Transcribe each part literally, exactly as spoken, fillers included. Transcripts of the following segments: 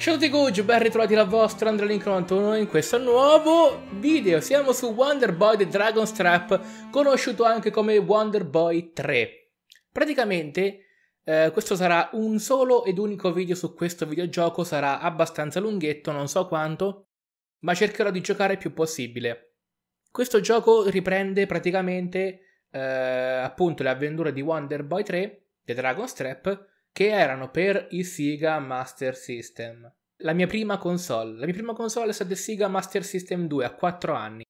Ciao a tutti, Guggi, ben ritrovati dal vostro AndreLink novantuno in questo nuovo video. Siamo su Wonder Boy: The Dragon's Trap, conosciuto anche come Wonder Boy tre. Praticamente eh, questo sarà un solo ed unico video su questo videogioco, sarà abbastanza lunghetto, non so quanto, ma cercherò di giocare il più possibile. Questo gioco riprende praticamente eh, appunto le avventure di Wonder Boy tre, The Dragon's Trap, che erano per i Sega Master System. La mia prima console. La mia prima console è stata il Sega Master System due a quattro anni.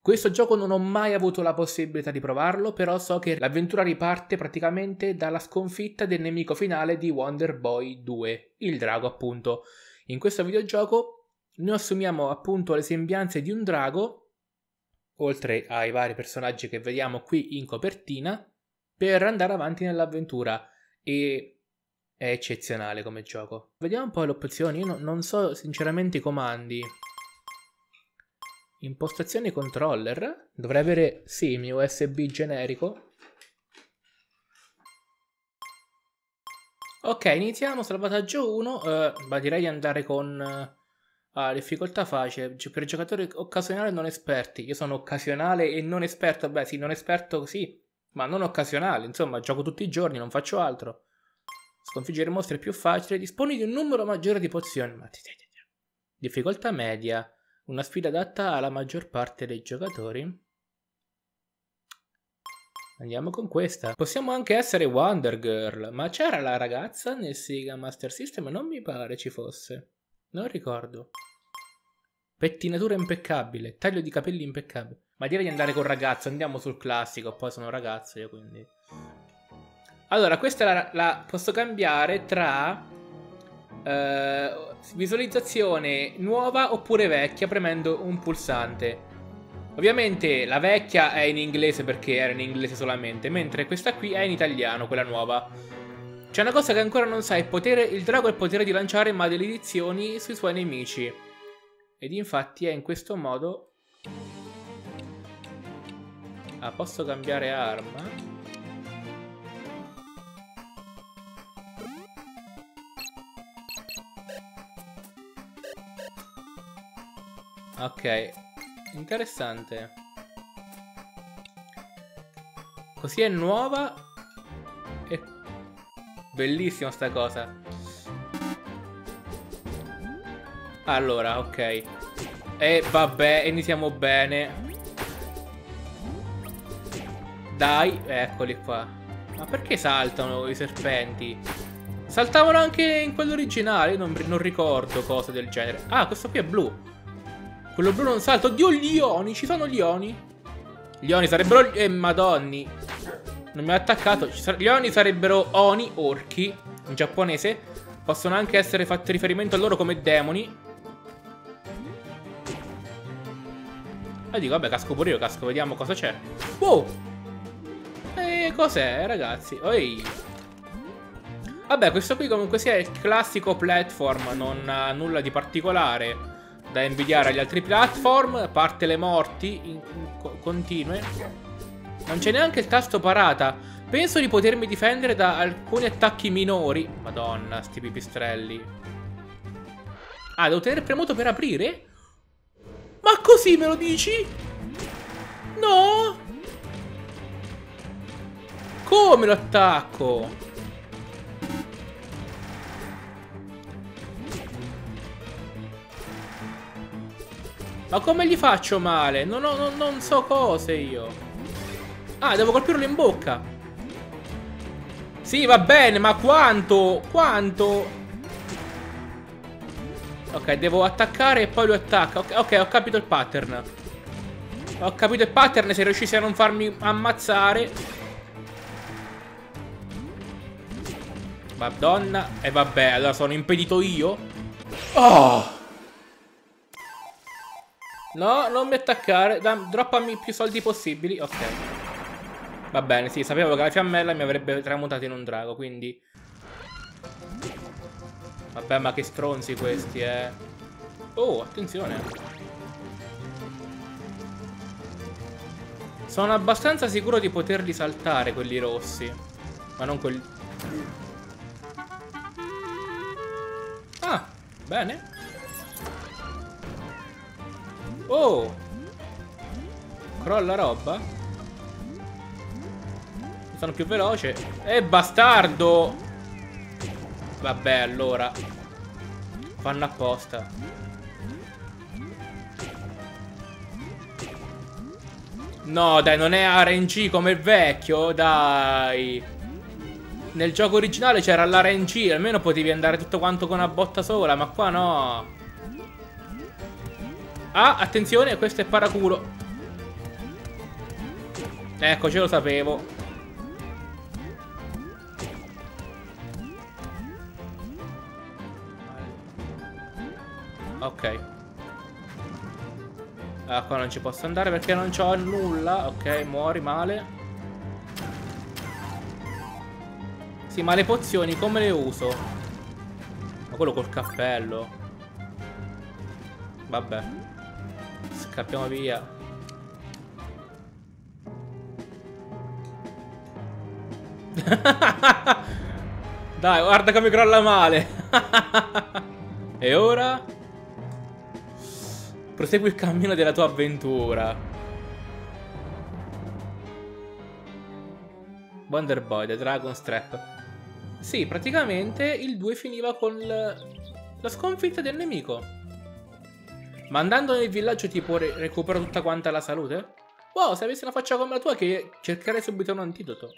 Questo gioco non ho mai avuto la possibilità di provarlo, però so che l'avventura riparte praticamente dalla sconfitta del nemico finale di Wonder Boy due, il drago appunto. In questo videogioco noi assumiamo appunto le sembianze di un drago, oltre ai vari personaggi che vediamo qui in copertina, per andare avanti nell'avventura. E è eccezionale come gioco. Vediamo un po' le opzioni. Io no, non so sinceramente i comandi. Impostazione controller. Dovrei avere, sì, il mio U S B generico. Ok, iniziamo. Salvataggio uno. Eh, ma direi di andare con eh, ah, difficoltà facile. Per giocatori occasionali e non esperti. Io sono occasionale e non esperto. Beh, sì, non esperto, sì, ma non occasionale. Insomma, gioco tutti i giorni, non faccio altro. Sconfiggere mostri è più facile. Disponi di un numero maggiore di pozioni. Difficoltà media. Una sfida adatta alla maggior parte dei giocatori. Andiamo con questa. Possiamo anche essere Wonder Girl. Ma c'era la ragazza nel Sega Master System? Non mi pare ci fosse. Non ricordo. Pettinatura impeccabile. Taglio di capelli impeccabile. Ma direi di andare con ragazzo. Andiamo sul classico. Poi sono ragazzo io, quindi... Allora, questa la, la posso cambiare tra eh, visualizzazione nuova oppure vecchia premendo un pulsante. Ovviamente la vecchia è in inglese perché era in inglese solamente, mentre questa qui è in italiano, quella nuova. C'è una cosa che ancora non sa, il, potere, il drago ha il potere di lanciare maledizioni sui suoi nemici. Ed infatti è in questo modo... Ah, posso cambiare arma? Ok, interessante. Così è nuova e... bellissima sta cosa. Allora, ok. E vabbè, iniziamo bene. Dai, eccoli qua. Ma perché saltano i serpenti? Saltavano anche in quello originale, non, non ricordo cose del genere. Ah, questo qui è blu. Quello blu non salta. Oddio, gli ioni. Ci sono gli ioni? Gli ioni sarebbero... Eh, madonni. Non mi ha attaccato. Gli ioni sarebbero oni, orchi, in giapponese. Possono anche essere fatti riferimento a loro come demoni. E dico, vabbè, casco pure io, casco. Vediamo cosa c'è. Wow! E cos'è, ragazzi? Oi! Vabbè, questo qui comunque sia il classico platform. Non ha nulla di particolare da invidiare agli altri platform, a parte le morti in, in, continue. Non c'è neanche il tasto parata. Penso di potermi difendere da alcuni attacchi minori. Madonna, sti pipistrelli. Ah, devo tenere premuto per aprire? Ma così me lo dici? No! Come lo attacco? Ma come gli faccio male? Non, ho, non, non so cose io. Ah, devo colpirlo in bocca. Sì, va bene, ma quanto? Quanto? Ok, devo attaccare e poi lui attacca. Ok, okay, ho capito il pattern. Ho capito il pattern, se riuscissi a non farmi ammazzare. Madonna. E vabbè, allora sono impedito io. Oh! No, non mi attaccare. Droppami più soldi possibili. Ok. Va bene, sì, sapevo che la fiammella mi avrebbe tramutato in un drago, quindi... Vabbè, ma che stronzi questi, eh. Oh, attenzione. Sono abbastanza sicuro di poterli saltare, quelli rossi. Ma non quelli... Ah, Bene. Oh! Crolla roba? Sono più veloce. Eh, bastardo! Vabbè, allora. Fanno apposta. No, dai, non è R N G come il vecchio, dai. Nel gioco originale c'era l'R N G, almeno potevi andare tutto quanto con una botta sola, ma qua no. Ah, attenzione, questo è paraculo. Ecco, ce lo sapevo. Ok. Ah, qua non ci posso andare perché non c'ho nulla. Ok, muori male. Sì, ma le pozioni come le uso? Ma quello col cappello. Vabbè. Scappiamo via. Dai, guarda come crolla male. E ora? Prosegui il cammino della tua avventura. Wonder Boy, The Dragon's Trap. Sì, praticamente il due finiva con la sconfitta del nemico. Ma andando nel villaggio tipo re recupero tutta quanta la salute? Wow, se avessi una faccia come la tua che cercherei subito un antidoto.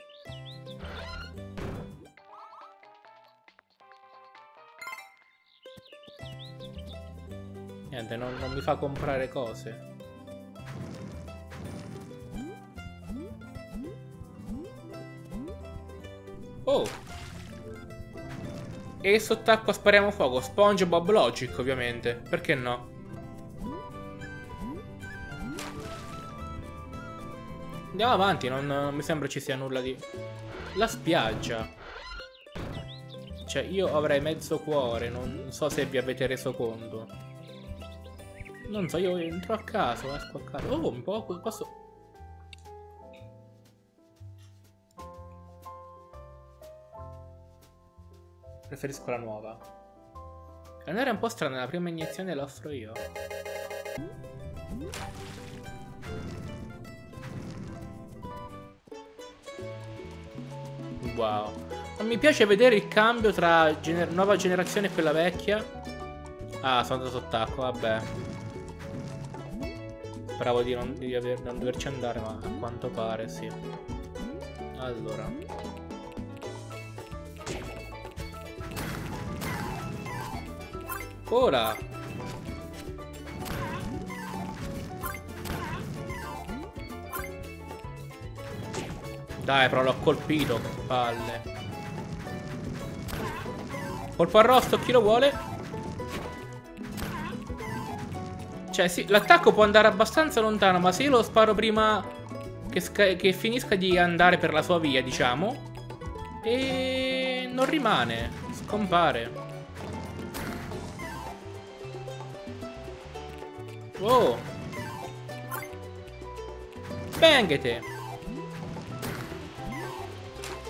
Niente, non, non mi fa comprare cose. Oh! E sott'acqua spariamo fuoco. SpongeBob Logic, ovviamente. Perché no? Andiamo avanti, non, non mi sembra ci sia nulla di... La spiaggia. Cioè, io avrei mezzo cuore. Non so se vi avete reso conto. Non so, io entro a caso, esco a caso. Oh, un po' qua so... Preferisco la nuova. Non era un po' strana, la prima iniezione la offro io. Wow. Non mi piace vedere il cambio tra gener nuova generazione e quella vecchia. Ah, sono andato sott'acqua, vabbè. Bravo di, non, di aver, non doverci andare, ma a quanto pare sì. Allora. Ora. Dai, però l'ho colpito, palle. Colpo arrosto, chi lo vuole? Cioè sì, l'attacco può andare abbastanza lontano, ma se io lo sparo prima che, che finisca di andare per la sua via, diciamo, e non rimane, scompare. Oh! Benghete!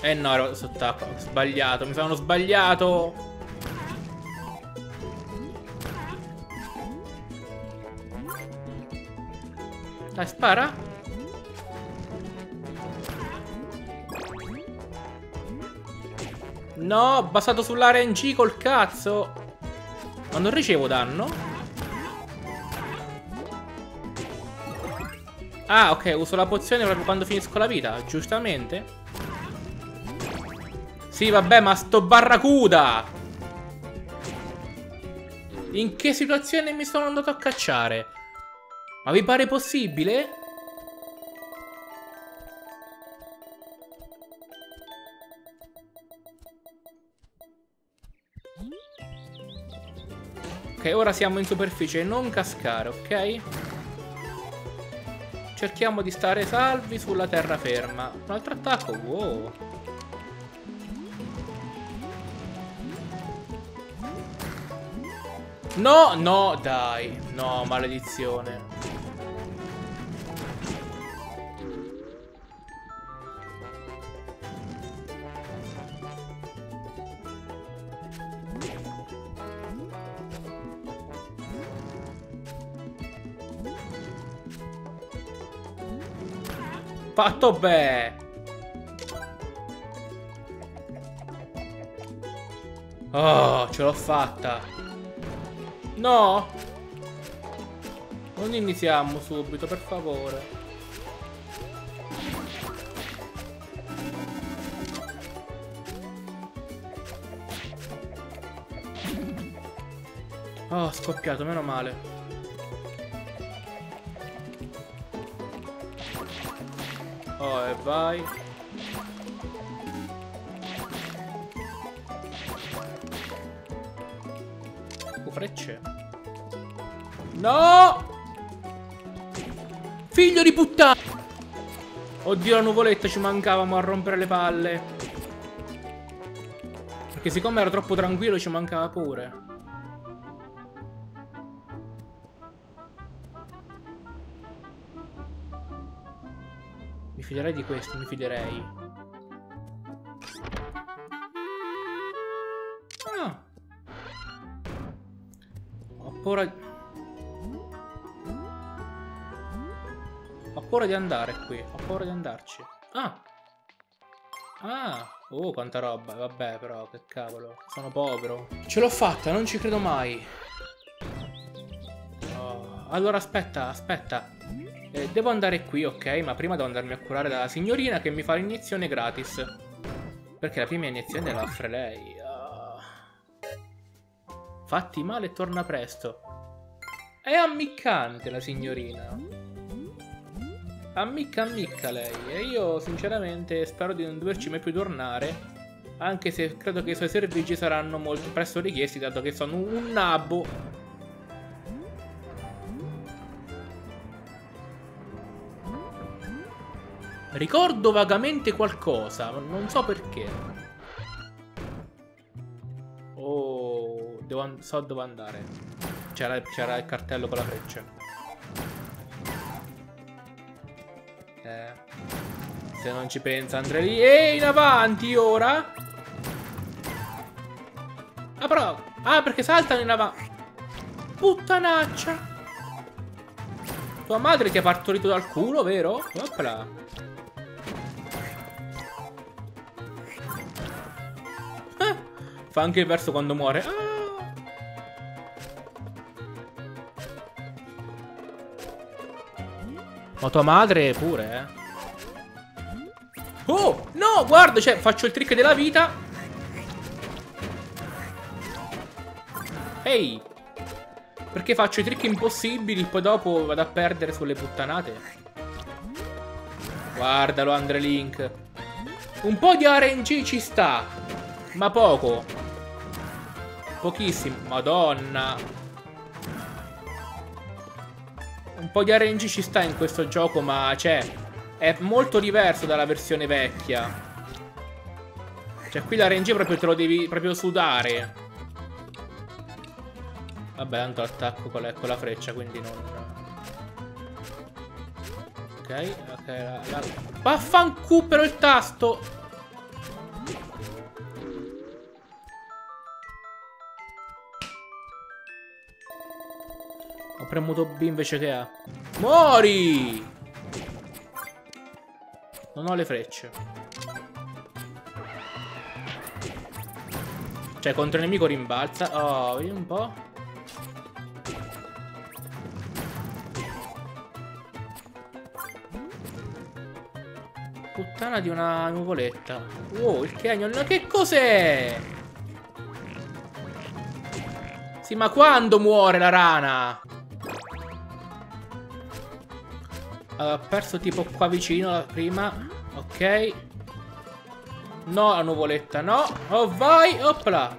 Eh no, ero sott'acqua, ho sbagliato, mi sono sbagliato! Dai, spara. No, basato sull'R N G col cazzo. Ma non ricevo danno. Ah, ok, uso la pozione proprio quando finisco la vita, giustamente. Sì, vabbè, ma sto barracuda. In che situazione mi sono andato a cacciare? Ma vi pare possibile? Ok, ora siamo in superficie, non cascare, ok? Cerchiamo di stare salvi sulla terraferma. Un altro attacco, wow. No, no, dai. No, maledizione. fatto bene. Oh, ce l'ho fatta. No, non iniziamo subito, per favore. Oh, scoppiato, meno male. Oh, e vai. Oh, frecce. No! Figlio di puttana! Oddio, la nuvoletta, ci mancavamo a rompere le palle. Perché siccome era troppo tranquillo ci mancava pure. Mi fiderei di questo, mi fiderei. Ah. Ho paura... Ho paura di andare qui, ho paura di andarci. Ah! Ah! Oh, quanta roba, vabbè però, che cavolo. Sono povero. Ce l'ho fatta, non ci credo mai. Oh. Allora aspetta, aspetta. Eh, devo andare qui, ok, ma prima devo andarmi a curare dalla signorina che mi fa l'iniezione gratis. Perché la prima iniezione la offre lei. Oh. Fatti male e torna presto. È ammiccante la signorina. Ammicca ammicca lei. E io sinceramente spero di non doverci mai più tornare. Anche se credo che i suoi servizi saranno molto presto richiesti, dato che sono un nabbo. Ricordo vagamente qualcosa, non so perché. Oh, devo so dove andare. C'era il cartello con la freccia. Eh. Se non ci pensa Andre lì. E in avanti ora. Ah però. Ah, perché saltano in avanti. Puttanaccia. Tua madre ti ha partorito dal culo, vero? Oppla. Fa anche il verso quando muore. Ah! Ma tua madre pure, eh. Oh! No! Guarda, cioè, faccio il trick della vita. Ehi! Hey! Perché faccio i trick impossibili, poi dopo vado a perdere sulle puttanate. Guardalo, Andre Link. Un po' di R N G ci sta, ma poco. Pochissimo. Madonna. Un po' di R N G ci sta in questo gioco, ma cioè, è molto diverso dalla versione vecchia. Cioè qui l'R N G proprio te lo devi proprio sudare. Vabbè, tanto l'attacco con la, con la freccia, quindi non. Ok, ok, la, la... Vaffanculo per il tasto. Ho premuto B invece che A. Muori! Non ho le frecce. Cioè, contro il nemico rimbalza. Oh, vedi un po'. Puttana di una nuvoletta. Wow, il canyon. Che cos'è? Sì, ma quando muore la rana? Ho perso tipo qua vicino prima. Ok. No, la nuvoletta, no. Oh vai, opla.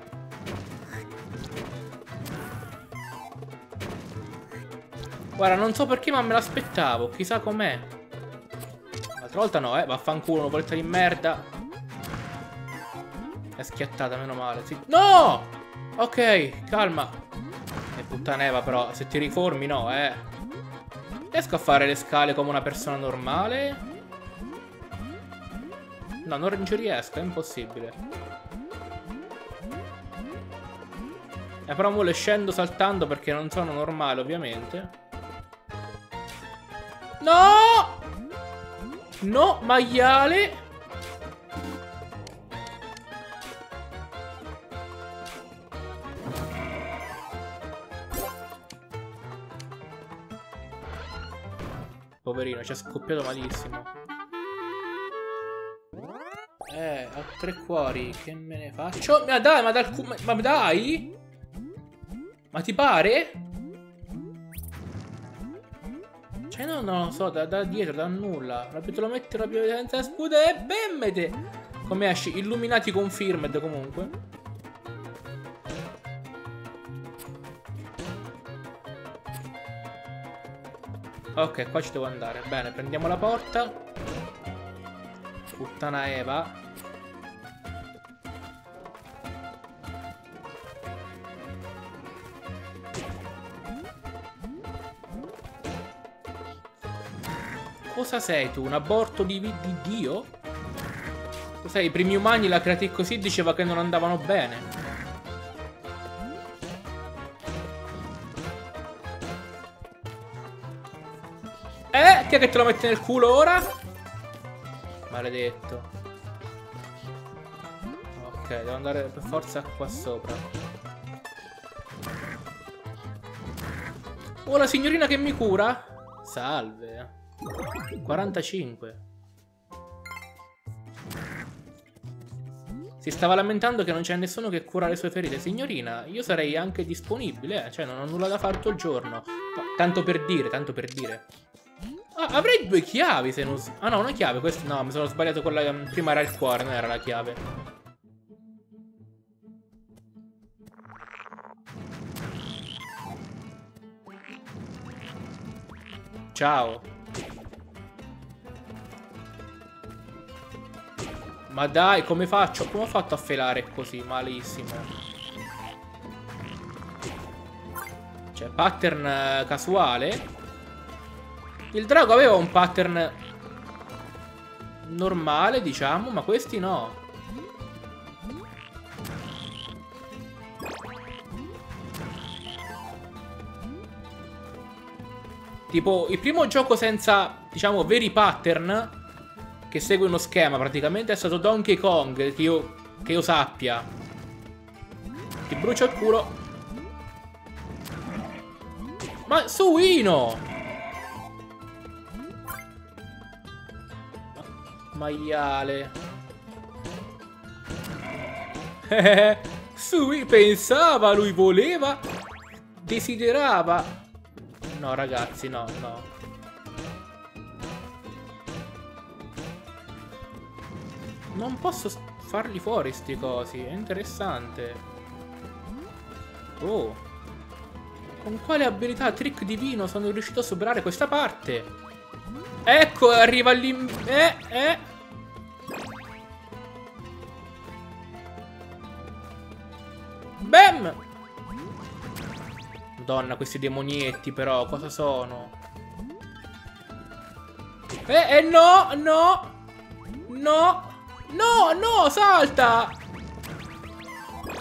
Guarda, non so perché ma me l'aspettavo. Chissà com'è. L'altra volta no, eh. Vaffanculo, nuvoletta di merda. È schiattata, meno male, sì. No! Ok, calma. E puttaneva però. Se ti riformi no, eh. Riesco a fare le scale come una persona normale? No, non ci riesco, è impossibile. E però mo le scendo saltando perché non sono normale, ovviamente. No! No, maiale. Poverino, ci ha scoppiato malissimo. Eh, ho tre cuori. Che me ne faccio? Ma dai, ma dal cu... Ma, ma dai? Ma ti pare? Cioè, no, no, lo so, da, da dietro, da nulla. Te lo metti la piovere senza sputa e bemmete! Come esci? Illuminati confirmed, comunque. Ok, qua ci devo andare. Bene, prendiamo la porta. Puttana Eva. Cosa sei tu? Un aborto di, di Dio? Cos'è? I primi umani, la creati così, diceva che non andavano bene. Eh, chi è che te lo mette nel culo ora? Maledetto. Ok, devo andare per forza qua sopra. Oh, la signorina che mi cura? Salve. quarantacinque. Si stava lamentando che non c'è nessuno che cura le sue ferite. Signorina, io sarei anche disponibile, eh? Cioè, non ho nulla da fare tutto il giorno. Tanto per dire, tanto per dire. Ah, avrei due chiavi se non... Ah no, una chiave, questa... No, mi sono sbagliato con la... Prima era il cuore, non era la chiave. Ciao. Ma dai, come faccio? Come ho fatto a felare così? Malissimo. Cioè, pattern casuale. Il drago aveva un pattern normale, diciamo, ma questi no. Tipo, il primo gioco senza, diciamo, veri pattern, che segue uno schema praticamente, è stato Donkey Kong, che io, che io sappia. Ti brucio il culo. Ma suino! Maiale. Sui pensava, lui voleva, desiderava. No ragazzi, no, no. Non posso farli fuori sti cosi, è interessante. Oh. Con quale abilità trick divino sono riuscito a superare questa parte? Ecco, arriva lì. Eh, eh. Bam! Madonna, questi demonietti però, cosa sono? Eh, eh, no, no! No! No, no, salta!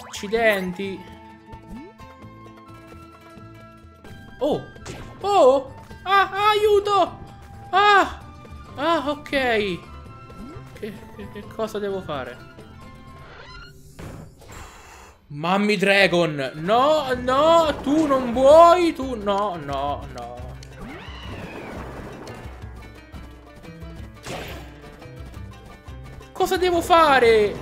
Accidenti! Oh! Oh! Ah, ah, aiuto! Ah! Ah, ok! Che, che, che cosa devo fare? Mammy Dragon! No, no, tu non vuoi, tu no, no, no. Cosa devo fare?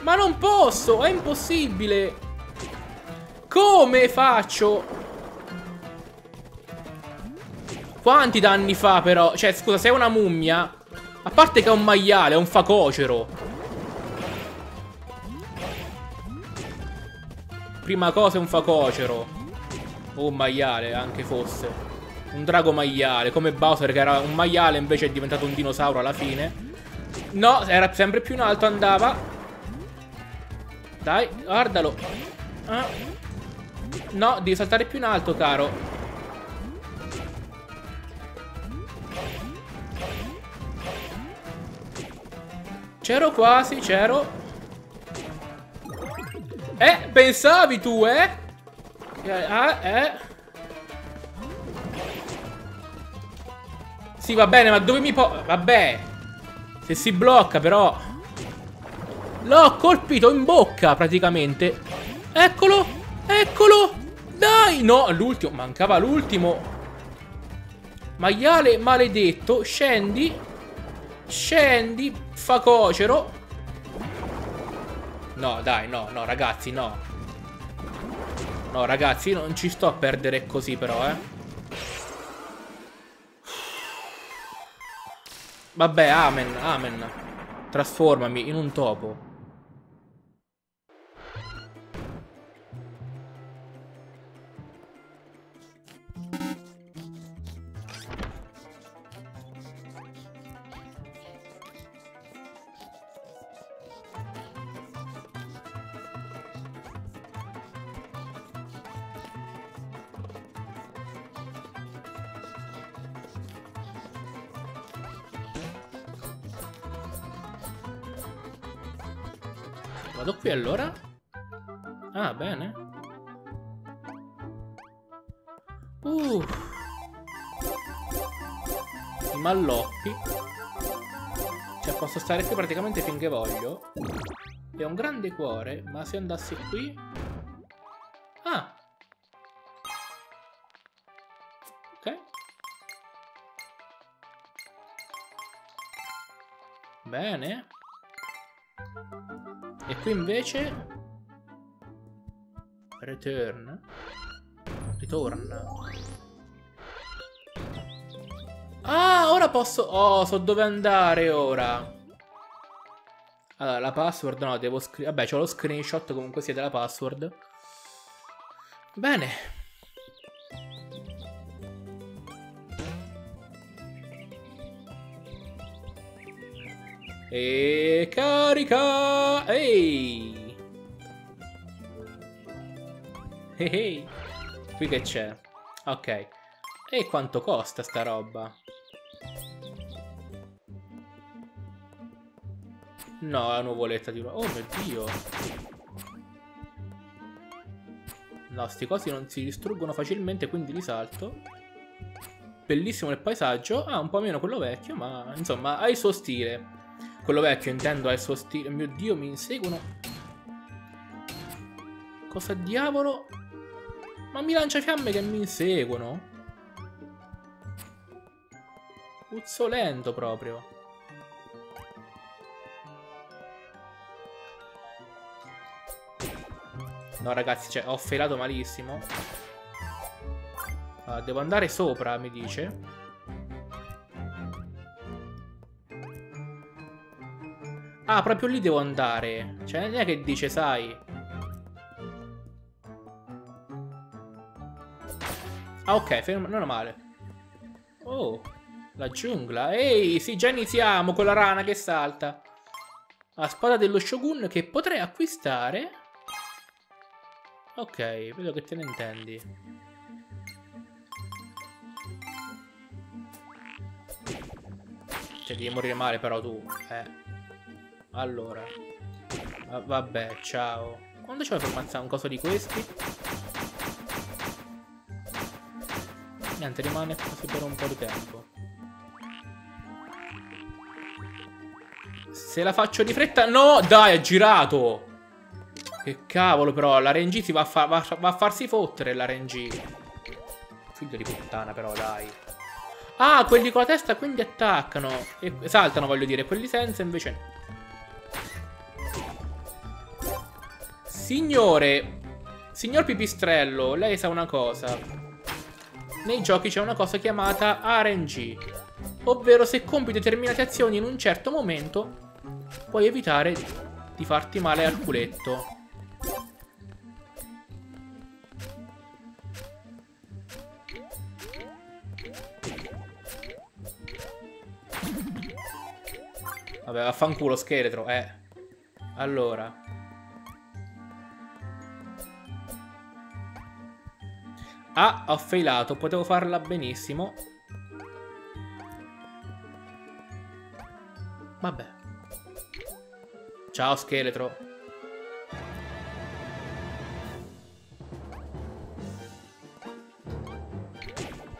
Ma non posso, è impossibile. Come faccio? Quanti danni fa però? Cioè, scusa, sei una mummia. A parte che è un maiale, è un facocero. Prima cosa è un facocero. O un maiale, anche fosse. Un drago maiale, come Bowser che era un maiale, invece è diventato un dinosauro alla fine. No, era sempre più in alto, andava. Dai, guardalo. Ah. No, devi saltare più in alto, caro. C'ero quasi, c'ero. Eh, pensavi tu, eh? Ah, eh? Sì, va bene, ma dove mi porta? Vabbè. Se si blocca, però. L'ho colpito in bocca, praticamente. Eccolo. Eccolo. Dai. No, l'ultimo. Mancava l'ultimo. Maiale maledetto. Scendi. Scendi. Facocero. No, dai, no, no, ragazzi, no. No, ragazzi, io non ci sto a perdere così, però, eh. Vabbè, amen, amen. Trasformami in un topo. Vado qui allora? Ah, bene. Uh. I malloppi. Cioè, posso stare qui praticamente finché voglio. E ho un grande cuore, ma se andassi qui... Ah! Ok. Bene. E qui invece Return Ritorna. Ah, ora posso. Oh, so dove andare ora. Allora, la password no, devo scrivere. Vabbè, c'ho lo screenshot comunque sia della password. Bene. E carica! Ehi! Ehi! Qui che c'è? Ok. E quanto costa sta roba? No, è una nuvoletta di... Oh mio Dio! No, sti cosi non si distruggono facilmente, quindi li salto. Bellissimo il paesaggio. Ah, un po' meno quello vecchio, ma... Insomma, ha il suo stile. Quello vecchio, intendo, è il suo stile. Mio Dio, mi inseguono. Cosa diavolo? Ma mi lancia fiamme che mi inseguono. Puzzolento proprio. No, ragazzi, cioè, ho felato malissimo. Allora, devo andare sopra, mi dice. Ah, proprio lì devo andare. Cioè, non è che dice, sai. Ah, ok, fermo, non è male. Oh, la giungla. Ehi, sì, già iniziamo con la rana che salta. La spada dello Shogun che potrei acquistare. Ok, vedo che te ne intendi. Cioè, devi morire male però tu. Eh. Allora, ah, vabbè, ciao. Quando c'è per ammazzare un coso di questi? Niente, rimane così per un po' di tempo. Se la faccio di fretta... No, dai, ha girato. Che cavolo però, l'R N G si va a, fa... va a farsi fottere l'R N G. Figlio di puttana però, dai. Ah, quelli con la testa quindi attaccano e... Saltano, voglio dire, quelli senza invece no. Signore, signor Pipistrello, lei sa una cosa. Nei giochi c'è una cosa chiamata R N G, ovvero se compi determinate azioni in un certo momento puoi evitare di farti male al culetto. Vabbè, vaffanculo scheletro, eh. Allora, ah, ho failato, potevo farla benissimo. Vabbè. Ciao scheletro.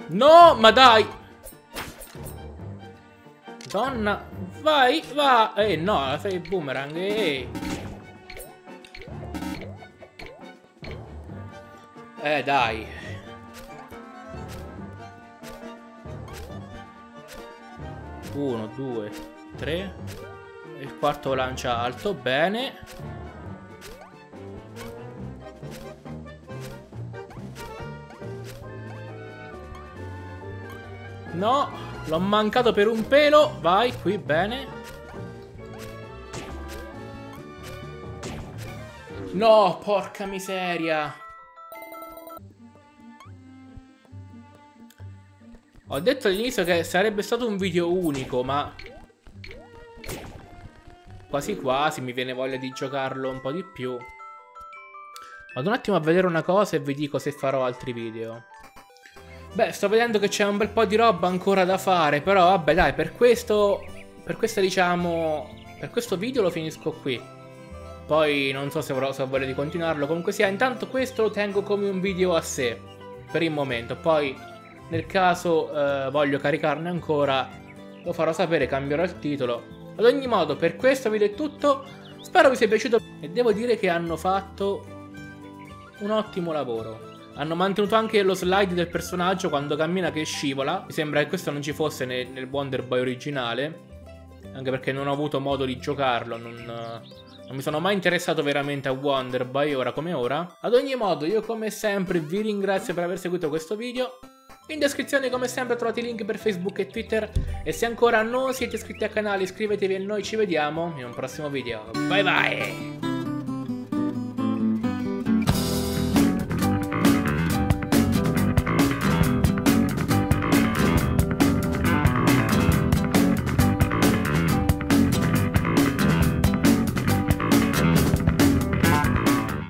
No, ma dai. Madonna. Vai, va. Eh no, fai il boomerang. Eh. eh dai. Uno, due, tre. Il quarto lancia alto, bene. No, l'ho mancato per un pelo. Vai, qui, bene. No, porca miseria. Ho detto all'inizio che sarebbe stato un video unico, ma quasi quasi mi viene voglia di giocarlo un po' di più. Vado un attimo a vedere una cosa e vi dico se farò altri video. Beh, sto vedendo che c'è un bel po' di roba ancora da fare, però vabbè dai, per questo, per questo diciamo, per questo video lo finisco qui. Poi non so se avrò, se voglio di continuarlo, comunque sia, intanto questo lo tengo come un video a sé, per il momento. Poi, nel caso eh, voglio caricarne ancora, lo farò sapere, cambierò il titolo. Ad ogni modo, per questo video è tutto, spero vi sia piaciuto e devo dire che hanno fatto un ottimo lavoro. Hanno mantenuto anche lo slide del personaggio quando cammina che scivola. Mi sembra che questo non ci fosse nel, nel Wonder Boy originale, anche perché non ho avuto modo di giocarlo. Non, non mi sono mai interessato veramente a Wonder Boy, ora come ora. Ad ogni modo, io come sempre vi ringrazio per aver seguito questo video. In descrizione come sempre trovate i link per Facebook e Twitter. E se ancora non siete iscritti al canale iscrivetevi e noi ci vediamo in un prossimo video. Bye bye!